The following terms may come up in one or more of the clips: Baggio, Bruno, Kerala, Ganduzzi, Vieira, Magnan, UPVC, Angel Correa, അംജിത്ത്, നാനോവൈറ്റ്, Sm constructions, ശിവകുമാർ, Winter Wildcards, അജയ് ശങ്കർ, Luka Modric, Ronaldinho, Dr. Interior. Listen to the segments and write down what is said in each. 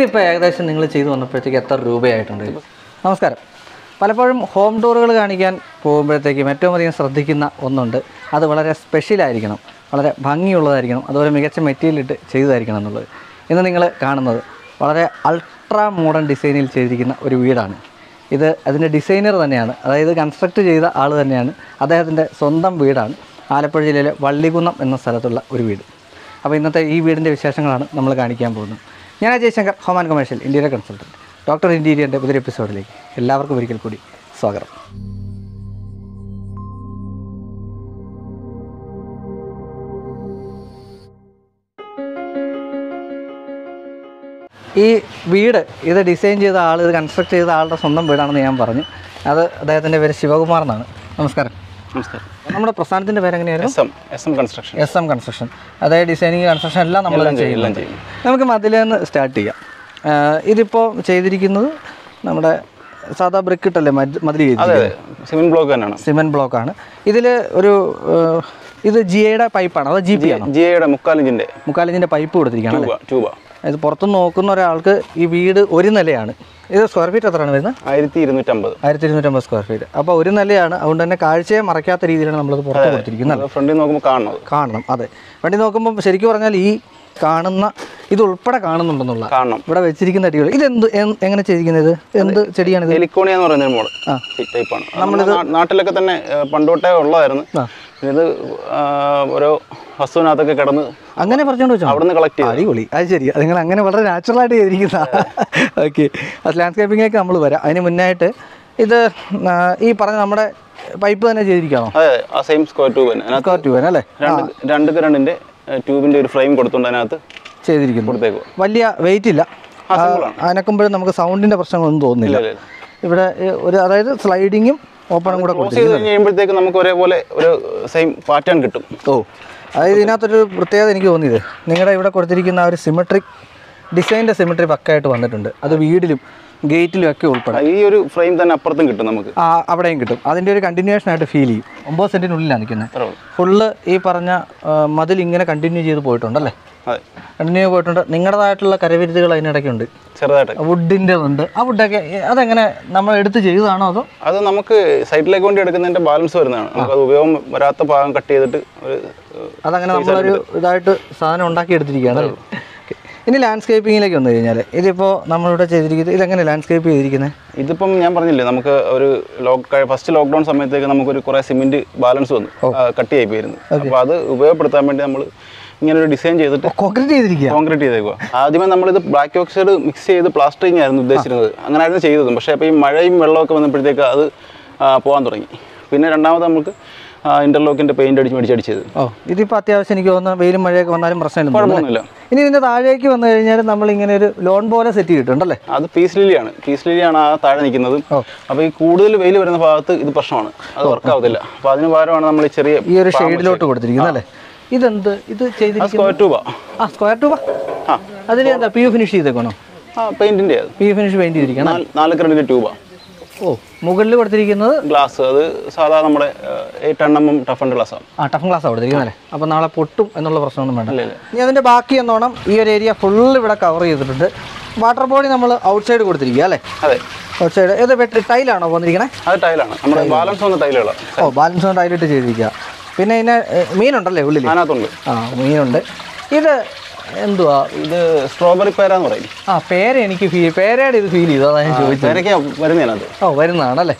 Palapum home door Ganigan, Pombretaki, Metomarians Radikina, Onunda, other Valar special Ariganum, other Bangula Ariganum, other make a material chase Ariganum. In the Ningala Kanano, other ultra modern design chasing or Vidan. Either as in a designer than Yan, either constructed either other than Yan, other than the Sondam Vidan, Alapurilla, Valdigunum, and the Saratula Urid. Abinata E. Vidan Session on Namalagani Campbell. Yana Jason, Home and Commercial, Interior Consultant. Dr. Interior and the episode. എല്ലാവർക്കും ഒരിക്കൽ കൂടി സ്വാഗതം. ഈ വീട് ഇത് design ചെയ്ത ആൾ ഇത് construct ചെയ്ത ആളുടെ സ്വന്തം വീടാണെന്ന് ഞാൻ പറഞ്ഞു. അത് അദ്ദേഹത്തിന്റെ പേര് ശിവകുമാർ എന്നാണ്. നമസ്കാരം. നമസ്കാരം. നമ്മുടെ പ്രസ്ഥാനത്തിന്റെ പേര് എങ്ങനെയായിരുന്നു? SM construction. SM construction. അതായത് ഡിസൈനിങ് കൺസ്ട്രക്ഷൻ എല്ലാം നമ്മൾ ചെയ്യുന്നുണ്ട്. നമുക്ക് മതിലേന്ന് സ്റ്റാർട്ട് ചെയ്യാം. ഇതിപ്പോ ചെയ്തിരിക്കുന്നത് നമ്മുടെ Sada brick it cement block and cement block on either Gieda pipe another GP. Gieda Mukalin pipe tuba. As Portuno Kunor Alka original. Is a square feet or another? I read the square feet. About original under a carche, Maracata region number of the Frontinocum Carnal. Carnum other. Frontinocum Sericuranali Carnana. It will put a carnum on the lawn. But I've chicken that you didn't end the chicken and the city and the heliconian or anymore. Not like a pandota or lawyer. Asuna the Catana. I'm going to fortune to job on the collective. I said, I think I'm going to have a natural idea. Okay. As landscaping, I come over. I mean, either E. Paranamada pipe and a jericho. Same square tube and another two and a underground in the tube into the frame. Valia, wait till I compare the sound in the person on the other sliding him, open the same pattern. Oh, I did not prepare any on either. Nigga Cortican are symmetric, designed a symmetry bucket to under. Other video gate to a cool. You frame than a person get on the Abadank. I think continuation at a feeling. Both sent in Ulankin. Full A Parana Madalinga continues the poet on the left. And you were Ningara Caravidical in a country. Serata would dinner. I would take a number at the Jews and also other Namaka side like one to the balance or now. Ratha Panka theatre. Other San on Daki. In the landscaping like on the Inner, Idipo Namura Chesri, landscape. Idipum Yamanil, Namaka log first lockdown summit, Namukura cement balance on Kati. Father, where Pratamatam. Design is concrete. Concrete is the black oxide mix the plastic and the shade of the Shape, Marai, Melok, and the Pretaka Pondering. We never now the interlock into painted. Oh, Idipatia Senigona, very Mariacon percent. In the Araki on the numbering and lawn ball as a theatre. Other piece Lilian, Peace Lilian, Taranikin. Oh, a coodle value in the path the person. Other Cavilla. Father, on the military, you're a shade low toward the This is a square tuba. A square tuba? That's the PU finish. Paint in there. PU finish paint in there. 4 tuba. Oh, glass. Glass. Tough glass. Outside. Mean on the level. This strawberry pear. Ah, pear and pear is really oh, very nice.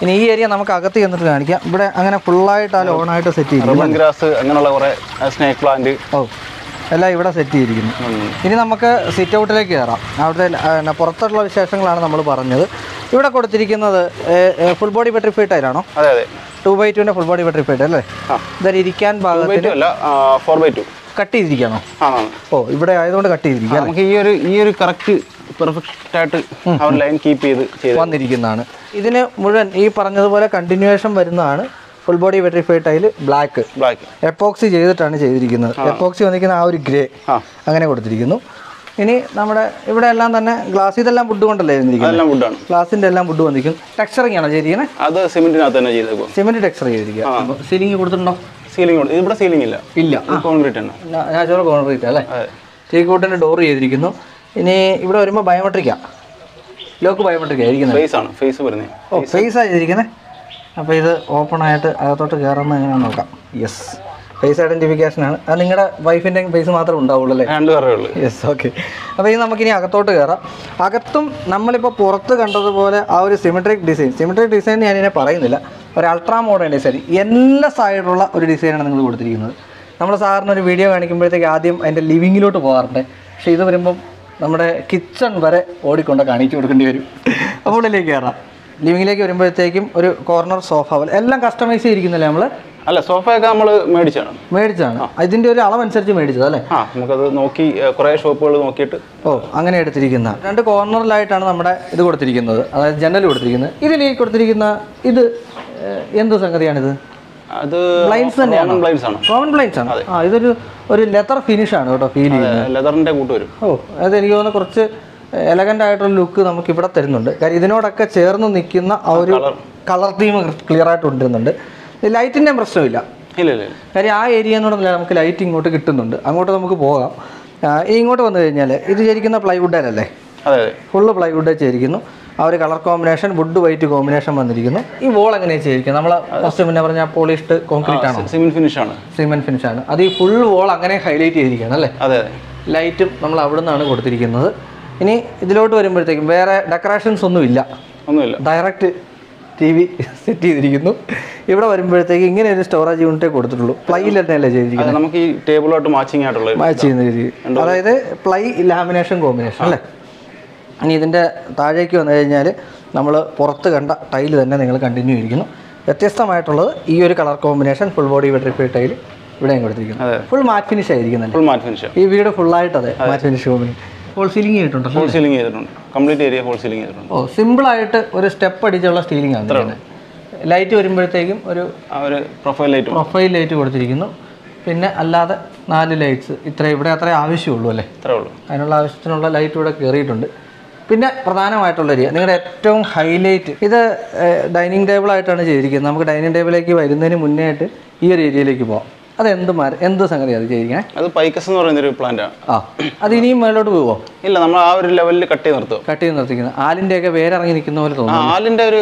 In here, I am a cacati and the Ganica, but I'm going to pull light overnight to city. Roman grass, a snake plant. Oh, I like what I said. In Namaka, sit out like Gara. Out there, an apportal session, Lana Mulabarna. You would have got a full body battery fit. I don't know. 2x2 full body battery fit. That is 4x2. Cut is the oh, I don't cut is the correct perfect line keep it. One the Rigana. A continuation by full body battery fit black. Black. Epoxy is the Tanaja. Epoxy on the grey. I'm going to go to any number glass is the lamp would do on the lamp. Glass in the lamp would do on the texture energy. Other cement in other energy. Cement texture. Ceiling you wouldn't know. Ceiling is not a ceiling. Illa concrete. Natural concrete. Take out a door. Ini ibu orang biometrik ya? Logo biometrik ya? Ini face anu, face berani. Oh face aja ini kan? Apa itu open aja atau tergarang Yes. Face identification ആണ് അത് നിങ്ങളുടെ വൈഫിന്റെ face മാത്രം ഉണ്ടാവുള്ളൂ അല്ലേ രണ്ട് പേരേ ഉള്ളൂ യെസ് ഓക്കേ അപ്പോൾ ഇനി നമുക്ക് ഇനി അകത്തോട്ട് കേറാം അകത്തും നമ്മൾ ഇപ്പോൾ പുറത്ത് കണ്ടതുപോലെ ആ ഒരു സിമെട്രിക് ഡിസൈൻ ഞാൻ ഇതിനെ പറയുന്നില്ല ഒരു അൾട്രാ മോഡേൺ ഡിസൈൻ എല്ലാ സൈഡിലുള്ള ഒരു ഡിസൈനാണ് നിങ്ങൾ കൊടുത്തിരിക്കുന്നത് നമ്മൾ സാധാരണ ഒരു വീഡിയോ കാണിക്കുമ്പോഴേക്കും ആദ്യം അതിന്റെ ലിവിങ്ങിലോട്ട് പോകാറുണ്ട് പക്ഷേ ഇത് വരുമ്പോൾ നമ്മുടെ കിച്ചൺ വരെ ഓടിക്കൊണ്ട് കാണിച്ചു കൊടുക്കേണ്ടി വരും അപ്പോൾ ഉള്ളിലേക്ക് കേറാം ലിവിങ്ങിലേക്ക് വരുമ്പോഴേക്കും ഒരു കോർണർ സോഫ പോലെ എല്ലാം കസ്റ്റമൈസ് ചെയ്തിരിക്കുന്നല്ലേ നമ്മൾ അല്ല സോഫയൊക്കെ നമ്മൾ മേടിച്ചാണ് അതിന്റെ ഒരു അളവനുസരിച്ച് മേടിച്ചതല്ലേ ആ നമുക്കത് നോക്കി കുറേ ഷോപ്പുകൾ നോക്കിയിട്ട് ഓ അങ്ങനെ എടുത്തിരിക്കുന്ന രണ്ട് കോർണറിലായിട്ടാണ് നമ്മുടെ ഇത് കൊടുത്തിരിക്കുന്നത് അതായത് ജനൽ കൊടുത്തിരിക്കുന്നത് ഇതിൽ ഈ കൊടുത്തിരിക്കുന്ന ഇത് എന്ത് സംഗതിയാണിത് അത് ബ്ലൈൻസ് തന്നെയാണ് കോമൺ ബ്ലൈൻസ് ആണ് ആ ഇതൊരു ഒരു ലെതർ ഫിനിഷ് ആണ് കേട്ടോ ഫീൽ ചെയ്യുന്നത് ലെതറിന്റെ കൂട്ട് വരും ഓ അത് എനിക്ക് തോന്നുന്നു കുറച്ച് എലഗന്റ് ആയിട്ടുള്ള ലുക്ക് നമുക്ക് ഇവിടെ തരുന്നുണ്ട് കാരണം ഇതിനോടൊക്കെ ചേർന്ന് നിൽക്കുന്ന ആ ഒരു കളർ തീം ക്ലിയർ ആയിട്ട് കൊണ്ടുവരുന്നുണ്ട് ലൈറ്റിന്റെ പ്രശ്നമില്ല ഇല്ല കാര്യം ആ ഏരിയ എന്നുള്ളതല്ല നമുക്ക് ലൈറ്റ് ഇങ്ങോട്ട് കിട്ടുന്നുണ്ട് അങ്ങോട്ട് നമുക്ക് പോകാം ഇങ്ങോട്ട് വന്നു കഴിഞ്ഞാൽ ഇത് ചേരിക്കുന്ന പ്ലൈവുഡിലല്ലേ അതെ അതെ ഫുള്ള് പ്ലൈവുഡ് ചേരിക്കുന്നു ആ ഒരു colour combination wood white combination വന്നിരിക്കുന്നു ഈ വോൾ എങ്ങനെയാണ് ചേരിക്കുന്നത് നമ്മൾ ഫസ്റ്റ് മുന്നേ പറഞ്ഞ പോളിഷ്ഡ് കോൺക്രീറ്റ് ആണ് സിമെന്റ് ഫിനിഷ് ആണ് അത് ഈ ഫുൾ വോൾ അങ്ങനെ ഹൈലൈറ്റ് ചെയ്തിരിക്കുകയാണ് അല്ലേ അതെ അതെ ലൈറ്റും നമ്മൾ അവിടെ നിന്നാണ് കൊടുത്തിരിക്കുന്നത് ഇനി ഇതിലോട്ട് വരുമ്പോഴത്തേക്കും വേറെ ഡെക്കറേഷൻസ് ഒന്നുമില്ല ഡയറക്റ്റ് ടി വി സെറ്റ് ചെയ്തിരിക്കുന്നു ഇവിടെ വരുമ്പോഴത്തേക്ക് ഇങ്ങനെ ഒരു സ്റ്റോറേജ് യൂണിറ്റേ കൊടുത്തിട്ടുള്ളൂ പ്ലൈയിൽ തന്നെയല്ലേ ചെയ്തിരിക്കുന്നത് നമുക്ക് ഈ ടേബിളായിട്ട് മാച്ചിങ് ആയിട്ടുള്ള മാച്ച് ചെയ്യുന്ന രീതി അതായത് പ്ലൈ ലാമിനേഷൻ കോമ്പിനേഷൻ അല്ലേ ഇനി ഇതിൻ്റെ താഴേക്ക് വന്നു കഴിഞ്ഞാൽ നമ്മൾ പുറത്ത് കണ്ട ടൈൽ തന്നെ നിങ്ങൾ കണ്ടിന്യൂ ചെയ്തിരിക്കുന്നു വ്യത്യസ്തമായിട്ടുള്ളത് ഈ ഒരു colour combination full body vitrified tile ഇവിടെയും കൊടുത്തിരിക്കുന്നത് ഫുൾ മാറ്റ് ഫിനിഷ് ആയിരിക്കുന്നല്ലേ ഈ വീട് ഫുള്ളായിട്ട് അതെ matte finish combination whole ceiling ചെയ്തിട്ടുണ്ട് കംപ്ലീറ്റ് ഏരിയ ഹോൾ സീലിംഗ് ചെയ്തിട്ടുണ്ട് ഓ സിമ്പിൾ ആയിട്ട് ഒരു സ്റ്റെപ്പ് അടിച്ചുള്ള സ്റ്റീലിംഗ് ആണ് ലൈറ്റ് വരുമ്പോഴത്തേക്കും ഒരു പ്രൊഫൈൽ ലൈറ്റ് കൊടുത്തിരിക്കുന്നു പിന്നെ അല്ലാതെ 4 ലൈറ്റ്സ് ഇവിടെ അത്രേ ആവശ്യമുള്ളൂ അല്ലേ അതിനുള്ള ആവശ്യത്തിനുള്ള ലൈറ്റ് ഇവിടെ കയറിയിട്ടുണ്ട് പിന്നെ പ്രധാനമായിട്ടുള്ള ഏരിയ നിങ്ങളുടെ ഏറ്റവും ഹൈലൈറ്റ് ഇത് ഡൈനിങ് ടേബിൾ ആയിട്ടാണ് ചെയ്തിരിക്കുന്നത് നമുക്ക് ഡൈനിങ് ടേബിളിലേക്ക് വരുന്നതിന് മുന്നേ ആയിട്ട് ഈ ഒരു ഏരിയയിലേക്ക് പോകാം അത് എന്ത് സംഗതി അത് ചെയ്തിരിക്കണേ അത് പൈക്കസ് എന്ന് പറയുന്ന ഒരു പ്ലാന്റ് ആണ് ആ അത് ഇനിയും മേലോട്ട് പോവോ ഇല്ല നമ്മൾ ആ ഒരു ലെവലിൽ കട്ട് ചെയ്ത് നിർത്തിക്കുന്നത് ആലിന്റെ ഒക്കെ വേരിറങ്ങി നിൽക്കുന്ന പോലെ തോന്നുന്നു ആലിന്റെ ഒരു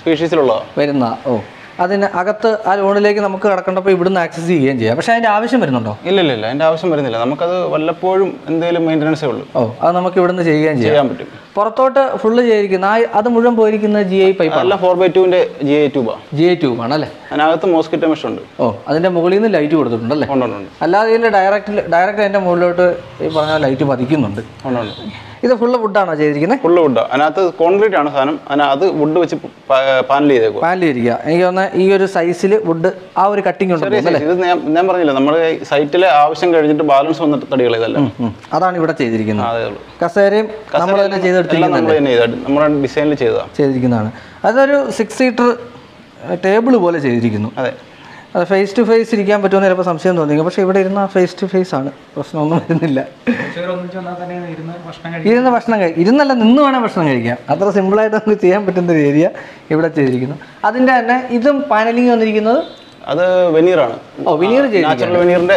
സ്പീഷീസിലുള്ള വരുന്ന ഓ അതിന് അകത്ത് ആ ലോണിലേക്ക് നമുക്ക് കടക്കേണ്ടപ്പോൾ ഇവിടുന്ന് ആക്സസ് ചെയ്യുകയും ചെയ്യാം പക്ഷേ അതിൻ്റെ ആവശ്യം വരുന്നുണ്ടോ ഇല്ല അതിൻ്റെ ആവശ്യം വരുന്നില്ല നമുക്കത് വല്ലപ്പോഴും എന്തെങ്കിലും മെയിൻ്റനൻസേ ഉള്ളൂ ഓ അത് നമുക്ക് ഇവിടുന്ന് ചെയ്യാൻ പറ്റും പുറത്തോട്ട് ഫുള്ള് ചെയ്തിരിക്കുന്ന അത് മുഴുവൻ പോയിരിക്കുന്ന ജി ഐ പൈപ്പ് അല്ല 4x2-ന്റെ ജി ഐ ട്യൂബാണ് അല്ലേ അതിനകത്ത് മോസ്കിറ്റോ മെഷ് ഉണ്ട് ഓ അതിൻ്റെ മുകളിൽ നിന്ന് ലൈറ്റ് കൊടുത്തിട്ടുണ്ടല്ലേ അല്ലാതെ ഇതിൽ ഡയറക്റ്റ് അതിൻ്റെ മുകളിലോട്ട് ഈ പറഞ്ഞ ലൈറ്റ് പതിക്കുന്നുണ്ട് ഇത് ഫുള്ള് വുഡാണോ ചെയ്തിരിക്കുന്നത് ഫുള്ള് വുഡാണ് അതിനകത്ത് കോൺക്രീറ്റ് ആണ് സാധനം അത് വുഡ് വെച്ച് പാനൽ ചെയ്തിരിക്കുക എനിക്ക് തോന്നുന്നത് ഈ ഒരു സൈസിൽ വുഡ് ആ ഒരു കട്ടിങ് ഉണ്ടല്ലേ ഇത് ഞാൻ പറഞ്ഞില്ല നമ്മുടെ സൈറ്റിലെ ആവശ്യം കഴിഞ്ഞിട്ട് ബാലൻസ് വന്ന തടികൾ ഇതല്ല അതാണ് ഇവിടെ ചെയ്തിരിക്കുന്നത് കസേരയും നമ്മൾ തന്നെ ചെയ്തിരിക്കുന്നതാണ് അതൊരു 6 സീറ്റർ ടേബിൾ പോലെ ചെയ്തിരിക്കുന്നു അതെ അത് ഫേസ് ടു ഫേസ് ഇരിക്കാൻ പറ്റുമെന്ന് ചിലപ്പോൾ സംശയം തോന്നിക്കും പക്ഷേ ഇവിടെ ഇരുന്ന ഫേസ് ടു ഫേസ് ആണ് പ്രശ്നമൊന്നും വരുന്നില്ല ഇരുന്നല്ല നിന്ന് വേണേൽ ഭക്ഷണം കഴിക്കാം അത്ര സിമ്പിളായിട്ട് നമുക്ക് ചെയ്യാൻ പറ്റുന്ന ഒരു ഏരിയ ഇവിടെ ചെയ്തിരിക്കുന്നു അതിൻ്റെ തന്നെ ഇതും പാനലിംഗ് വന്നിരിക്കുന്നത് അത് വെനീറാണ് ഓ വെനീർ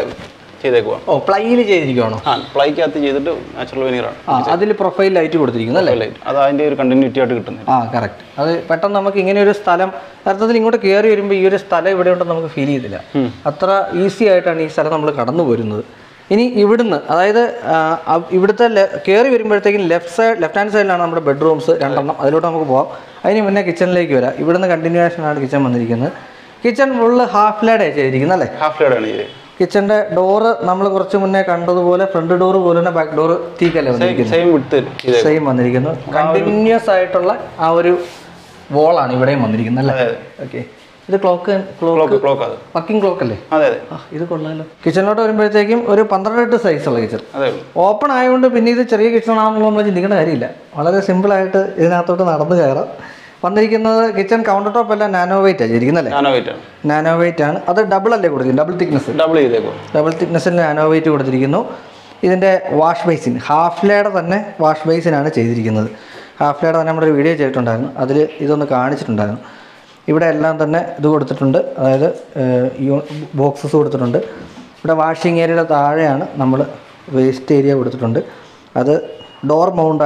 ഓ പ്ലൈയിൽ ചെയ്തിരിക്കുവാണോ പ്ലൈക്കകത്ത് ചെയ്തിട്ട് നാച്ചുറൽ വെനീറാണ് അതിൽ പ്രൊഫൈൽ ലൈറ്റ് കൊടുത്തിരിക്കുന്നത് അല്ലേ അത് അതിൻ്റെ ഒരു കണ്ടിന്യൂറ്റി ആയിട്ട് കിട്ടുന്നത് ആ കറക്റ്റ് അത് പെട്ടെന്ന് നമുക്ക് ഇങ്ങനെ ഒരു സ്ഥലം അർത്ഥത്തിൽ ഇങ്ങോട്ട് കയറി വരുമ്പോൾ ഈ ഒരു സ്ഥലം ഇവിടെ ഉണ്ടെന്ന് നമുക്ക് ഫീൽ ചെയ്തില്ല അത്ര ഈസി ആയിട്ടാണ് ഈ സ്ഥലം നമ്മൾ കടന്നു വരുന്നത് ഇനി ഇവിടുന്ന് അതായത് ഇവിടുത്തെ കയറി വരുമ്പോഴത്തേക്കും ലെഫ്റ്റ് ഹാൻഡ് സൈഡിലാണ് നമ്മുടെ ബെഡ്റൂംസ് രണ്ടെണ്ണം അതിലോട്ട് നമുക്ക് പോകാം അതിന് മുന്നേ കിച്ചണിലേക്ക് വരാം ഇവിടുന്ന് കണ്ടിന്യൂവേഷനാണ് കിച്ചൺ വന്നിരിക്കുന്നത് കിച്ചൺ ഫുള്ള് ഹാഫ് ലേഡാണ് ചെയ്തിരിക്കുന്നത് അല്ലേ ഹാഫ് ലേഡാണ് ചെയ്തിരിക്കുന്നത് കിച്ചന്റെ ഡോറ് നമ്മൾ കുറച്ച് മുന്നേ കണ്ടതുപോലെ ഫ്രണ്ട് ഡോറ് പോലെ തന്നെ ബാക്ക് ഡോറ് സെയിം വന്നിരിക്കുന്നു കണ്ടിന്യൂസ് ആയിട്ടുള്ള ആ ഒരു വോളാണ് ഇവിടെയും വന്നിരിക്കുന്നത് അല്ലേ ഓക്കെ ഇത് ക്ലോക്ക് വർക്കിംഗ് ക്ലോക്ക് അല്ലേ ഇത് കൊള്ളാമല്ലോ കിച്ചണിലോട്ട് വരുമ്പോഴത്തേക്കും ഒരു 12 സൈസുള്ള കിച്ചൺ ഓപ്പൺ ആയതുകൊണ്ട് പിന്നെ ഇത് ചെറിയ കിച്ചൺ ആണെന്നുള്ള നമ്മൾ ചിന്തിക്കേണ്ട കാര്യമില്ല വളരെ സിമ്പിൾ ആയിട്ട് ഇതിനകത്തോട്ട് നടന്നു കയറാം വന്നിരിക്കുന്നത് കിച്ചൺ കൗണ്ടർ ടോപ്പ് അല്ല നാനോവൈറ്റ് ആണ് ഇരിക്കുന്നല്ലേ നാനോവൈറ്റ് ആണ് അത് ഡബിൾ അല്ലേ കൊടുത്തിരിക്കുന്നത് ഡബിൾ തിക്നെസ്സിൽ നാനോവൈറ്റ് കൊടുത്തിരിക്കുന്നു ഇതിൻ്റെ വാഷ് ബേസിൻ ഹാഫ് ലേഡ് തന്നെ വാഷ് ബേസിനാണ് ചെയ്തിരിക്കുന്നത് ഹാഫ് ലേഡ് തന്നെ നമ്മളൊരു വീഡിയോ ചെയ്തിട്ടുണ്ടായിരുന്നു അതിൽ ഇതൊന്ന് കാണിച്ചിട്ടുണ്ടായിരുന്നു ഇവിടെ എല്ലാം തന്നെ ഇത് കൊടുത്തിട്ടുണ്ട് അതായത് ബോക്സസ് കൊടുത്തിട്ടുണ്ട് ഇവിടെ വാഷിംഗ് ഏരിയയുടെ താഴെയാണ് നമ്മൾ വേസ്റ്റ് ഏരിയ കൊടുത്തിട്ടുണ്ട് അത് door mount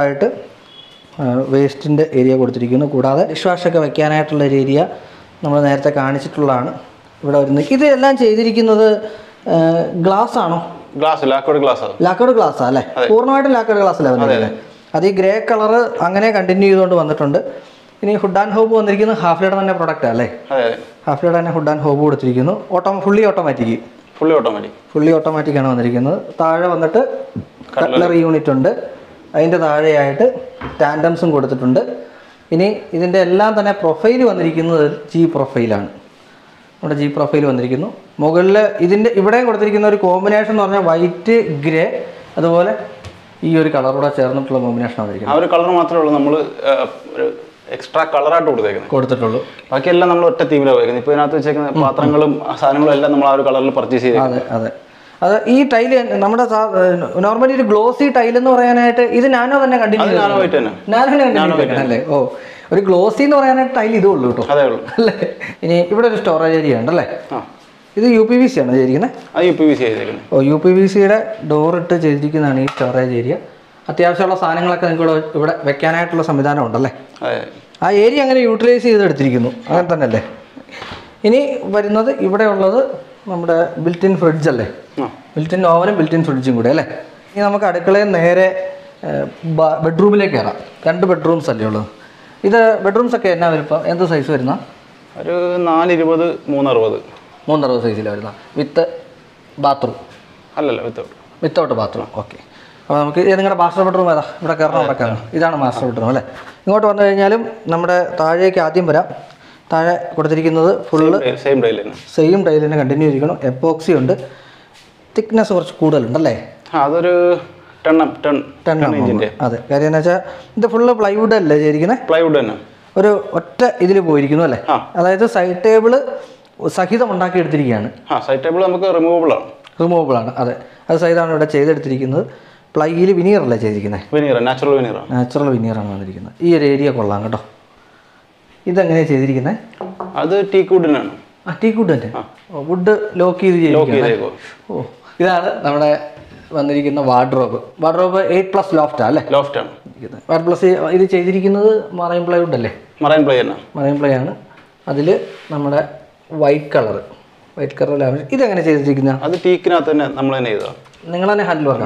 waist in the area Kuda, dishwasher Vacanatular area, number the Karnitulan. Without the lunch, either glass on glass, lacquer glass, lacquer glass, ornate lacquer glass level. Are the grey color Angana continues on the thunder? In a Hudan Hobo and the half letter on a product alike. Half letter and a Hudan Hobo, fully automatic. Fully automatic. Fully automatic and on the regional. Tara on the cutler unit under. Into the area tandems and go to the thunder. In a lamp and a profile on the regional G profile. Not a G profile on the regional. Mogul is in the Ibra combination on a white grey. Otherwise, your color of Chernobyl combination. Our color extra color to the Kodolo. Pakella number Tatiway, Penatu check the Patrangalum, Sanamala color purchase. This tile is normally glossy tile. Is it nano than a continuous? Nano it. Nano it. Oh, very glossy tile. This is storage area. This is UPVC. UPVC. Oh, UPVC door to the storage area. At the outside of Sanan Lakan, Vacanat Losamidana. I area utilize either Trigino. Any, but another, you would have another. Built-in fridge. Built-in oven, built-in fridge. We have a bedroom. We have two bedrooms. What bedrooms are the size? 4 size. With bathroom? No, without. Without bathroom. Okay. We have a master bedroom. This is a master bedroom. We have a bedroom. Same dial. Same dial and continue epoxy under thickness or scoodle. Other turn up. The full of plywood and legend. Plywood. What is the boy? Either side table, Sakita Mandaki Trigan. Side table removable. Removable. As I don't know the chaser Trigan, plywood veneer legend. Veneer, natural veneer. Natural veneer. Ear area colangado. This is the teak wood. Teak wood? Wood is low key. This is the wardrobe. Wardrobe is 8 plus loft. Loft. This is the marine plywood. Marine plywood. Marine plywood. This is white color. White color. This is the teak. We handle.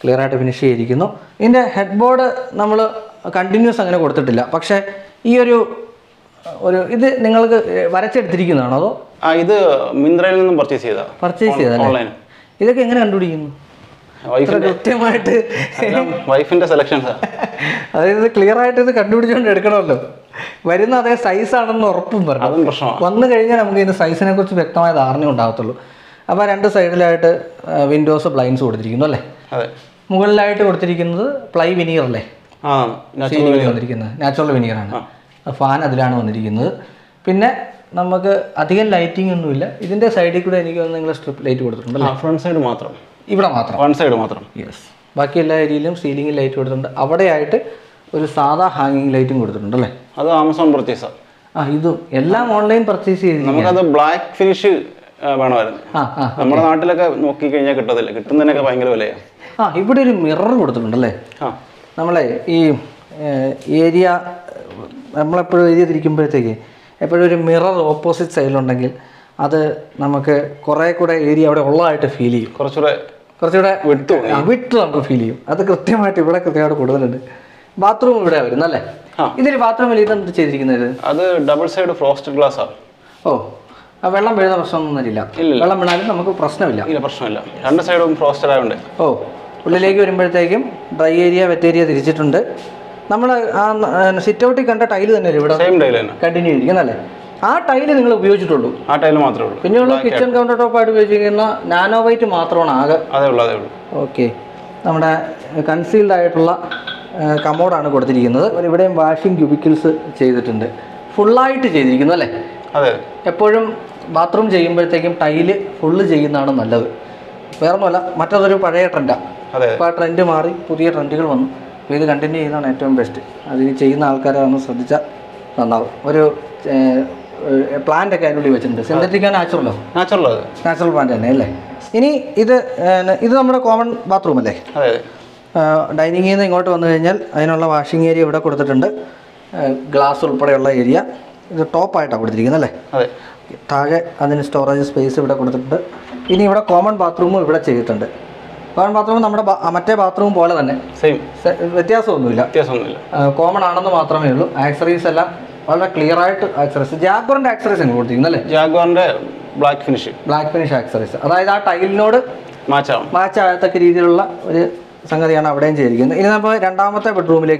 Clear out of finish. In the headboard, we continue to do this. But this is Mindra purchase. Purchase online. This is how do you wife in the selection. Clear out is a contribution. Where is the size? Mughal light is ply veneer. Natural veneer. Natural veneer. A fan is on Then, lighting. This is the side of strip light. Front side. Front side. Yes. The ceiling light. That's a hanging lighting. That's Amazon purchase. This is online purchase. We have a black finish. Now we have a mirror. We have area opposite side. That is we feel. Bathroom is double side frosted glass. Oh, we we have a dry area, wet area. We have a sit out and a tile. Same tile. Continue. That tile is used. That tile is used. You have a kitchen countertop. You have a nano white. Okay. We have a concealed commode. We have a washing cubicles. Full light. Every bathroom, tile full. Continue on atom best. As in China Alcara, no Sadija, plant synthetic and natural. Natural. Natural plant. This is a common bathroom. Dining area is washing area. Glass area. The top part is storage space. This is a common bathroom. Common bathroom, we bathroom same. Common bathroom. Accessories are clear accessories. Jaguar accessories black finish. Black finish accessories. That tile node match. Bedroom.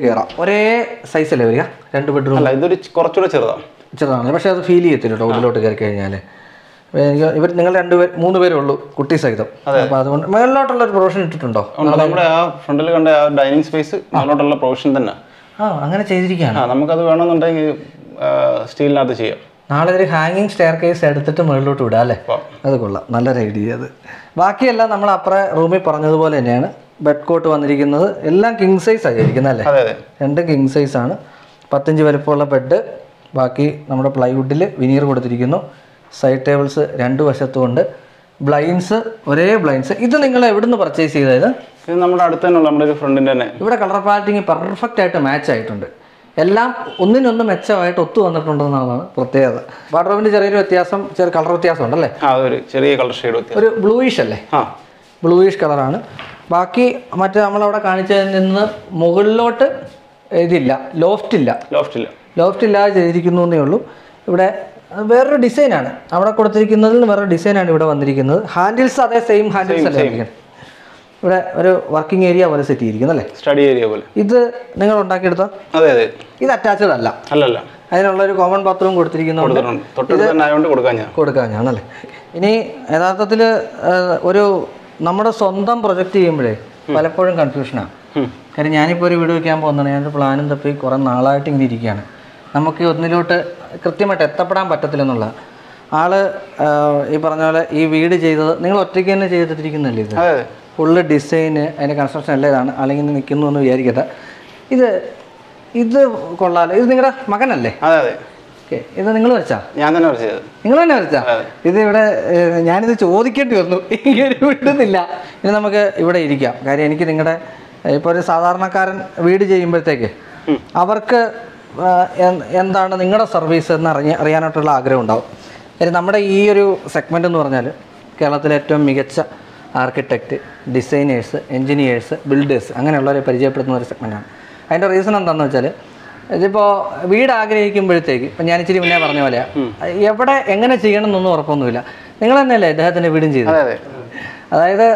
If you have a moon, you can see it. A dining space. We have a hanging staircase. That's a good idea. Side tables, rendu vashathuundu blinds, ore blinds. Idu ningal evidunnu purchase cheyidathu? Idu nammude aduthennu nammude front inde ne. Ivide color palette perfect aayittu match aayittundu. Ellam onninu mechavaayittu ottu vannittund ennanu pratheyada. Wardrobe inde cheriya vyathyasam, cheriya color vyathyasam undalle? Aa oru cheriya color shade vyathyasam. Oru bluish alle? Aa. Bluish color aanu. Baaki matte nammal avade kaanichadil ninnu mugallottu idilla, loft illa. Loft illa. Loft illa cheyirikkunnu enne ullu. Ivide where design is a design handles are the same handles. Same. Working area is study area. This is attached. A common bathroom. I am going to go to the കൃത്യമായിട്ട് എത്തപ്പെടാൻ പറ്റത്തില്ലെന്നുള്ള ആള് ഈ പറഞ്ഞ പോലെ ഈ വീട് ചെയ്തത് നിങ്ങൾ ഒറ്റയ്ക്ക് തന്നെ ചെയ്തിട്ടിരിക്കുന്നല്ലേ ഇത് ഫുൾ ഡിസൈൻ അതിന്റെ കൺസ്ട്രക്ഷൻ അല്ല ഇതാണ് അല്ലെങ്കിൽ നിൽക്കുന്നു എന്ന് വിചാരിക്കട്ടെ ഇത് ഇത് കൊള്ളാലോ ഇത് നിങ്ങളുടെ മകനല്ലേ അതെ അതെ ഓക്കേ ഇത് നിങ്ങൾ വെച്ചാ ഞാൻ തന്നെ വെച്ചത് നിങ്ങൾ തന്നെ വെച്ചാ ഇത് ഇവിടെ ഞാൻ ഇത് ചോദിക്കേണ്ടി വന്നു ഇങ്ങനെ വിടുന്നില്ല ഇനി നമുക്ക് ഇവിടെ ഇരിക്കാം കാര്യം എനിക്ക് നിങ്ങളുടെ ഇപ്പോ ഒരു സാധാരണക്കാരൻ വീട് ചെയ്യുമ്പോഴത്തേക്ക് അവർക്ക് എന്താണ് നിങ്ങളുടെ സർവീസ് എന്ന് അറിയാനായിട്ടുള്ള ആഗ്രഹം ഉണ്ടാവും. കാരണം നമ്മുടെ ഈ ഒരു സെഗ്മെന്റ് എന്ന് പറഞ്ഞാൽ കേരളത്തിലെ ഏറ്റവും മികച്ച ആർക്കിടെക്റ്റ്, ഡിസൈനേഴ്സ്, എഞ്ചിനീയേഴ്സ്, ബിൽഡേഴ്സ് അങ്ങനെയുള്ളവരെ പരിചയപ്പെടുത്തുന്ന ഒരു സെഗ്മെന്റാണ്. അതിന്റെ റീസൺ എന്താണെന്ന് വെച്ചാൽ ഇതിപ്പോ വീട് ആഗ്രഹിക്കുമ്പോഴത്തേക്ക് ഇപ്പോ ഞാൻ ഇച്ചിരി മുന്നേ പറഞ്ഞ പോലെ എവിടെ എങ്ങനെ ചെയ്യണം എന്നൊന്നും ഉറപ്പൊന്നുമില്ല. നിങ്ങൾ തന്നെയല്ലേ അദ്ദേഹത്തിന്റെ വീടും ചെയ്തത്? അതെ അതെ. അതായത്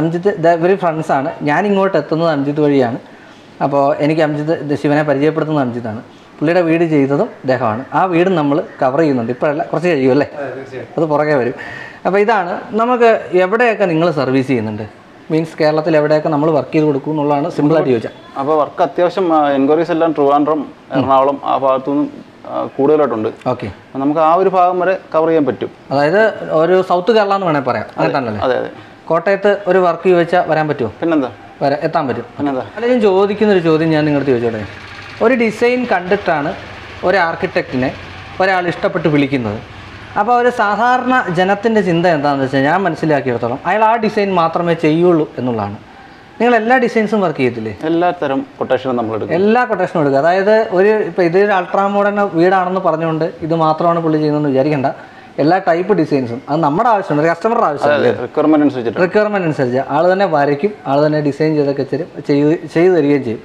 അംജിത്ത് ഇവര് ഫ്രണ്ട്സ് ആണ്. ഞാൻ ഇങ്ങോട്ട് എത്തുന്നത് അംജിത്ത് വഴിയാണ്. So, I am the Shivana Parjapatam Amjitan. Played a weed Jayadam, Dehan. Our weed number covering the Perla, you like the Poraga. A Paidana, Namaka Yabadaka and English service in the means Kerala, Labadaka, Namal work would Kunulana, similar to our Katiosham, Engorisel and Truandrum, Ernalam, Avatun, Kudalatund. Okay. Namaka, our covering a bit. Either or South Galan and Apara. Cotta, or work you which are Varambatu. I design conductor, or architect, or a list of Pulikin. About a Sahara, Jonathan is in the Jam and Silakir. I'll design Matrameche, you look in Ulan. Nilla designs work easily. Ella potassium number. Ella potassium, either pay their ultra modern weird on the Parnonde, the Matron Pulikin, Jariganda, Ella type of designs, and number also, customer also, requirement and surgery. Other than a varicum, other than a design, the reagent.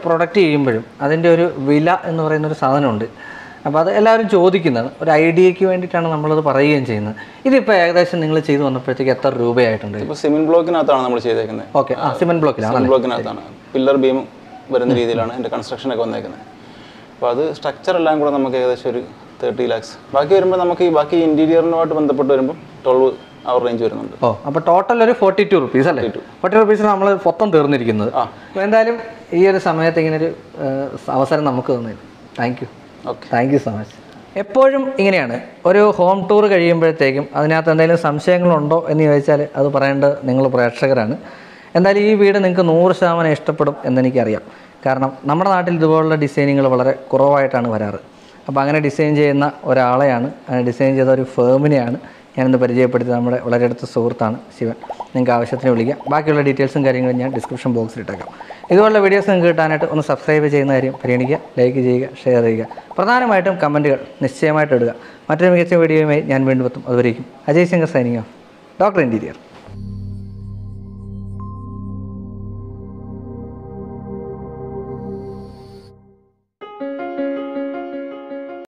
Product team, other villa and or southern only. About the Ella Jodikina, or IDQ and number of the Parayan China. If you pay aggression English on the Peticator Ruby, cement block in Atana. Okay, cement block in Atana. Pillar beam, but in the construction. The structure language. 30 lakhs. Baki remember interior not on the Potter 12 hour range. Oh, but total 42 rupees. 42 rupees is number of Potter. When I hear something in it, Savasar Namakon. Thank you. Okay, thank you so much. A poem in or home tour, take him, Anathan, some shang londo, any other paranda, Ninglo Pratsagarana, and that he weed and then can over shaman extra put up in the Nicaria. Karna, number of the world designing a lot of Kurovaita and Varara. അപ്പോൾ അങ്ങനെ design ചെയ്യുന്ന ഒരാളെയാണ്, അങ്ങനെ design ചെയ്ത ഒരു ഫേമിനെയാണ് ഞാനിന്ന് പരിചയപ്പെടുത്തിയത്. നമ്മുടെ വളരെ അടുത്ത സുഹൃത്താണ് ശിവൻ. നിങ്ങൾക്ക് ആവശ്യത്തിന് വിളിക്കാം. ബാക്കിയുള്ള ഡീറ്റെയിൽസും കാര്യങ്ങളും ഞാൻ ഡിസ്ക്രിപ്ഷൻ ബോക്സിൽ ഇട്ടേക്കാം. ഇതുപോലുള്ള വീഡിയോസ് നിങ്ങൾക്ക് കിട്ടാനായിട്ട് ഒന്ന് സബ്സ്ക്രൈബ് ചെയ്യുന്ന കാര്യം പരിഗണിക്കുക. ലൈക്ക് ചെയ്യുക, ഷെയർ ചെയ്യുക, പ്രധാനമായിട്ടും കമൻറ്റുകൾ നിശ്ചയമായിട്ട് ഇടുക. മറ്റൊരു മികച്ച വീഡിയോയുമായി ഞാൻ വീണ്ടും എത്തും. അതുവരേക്കും അജയ് ശങ്കർ signing off, doctor interior.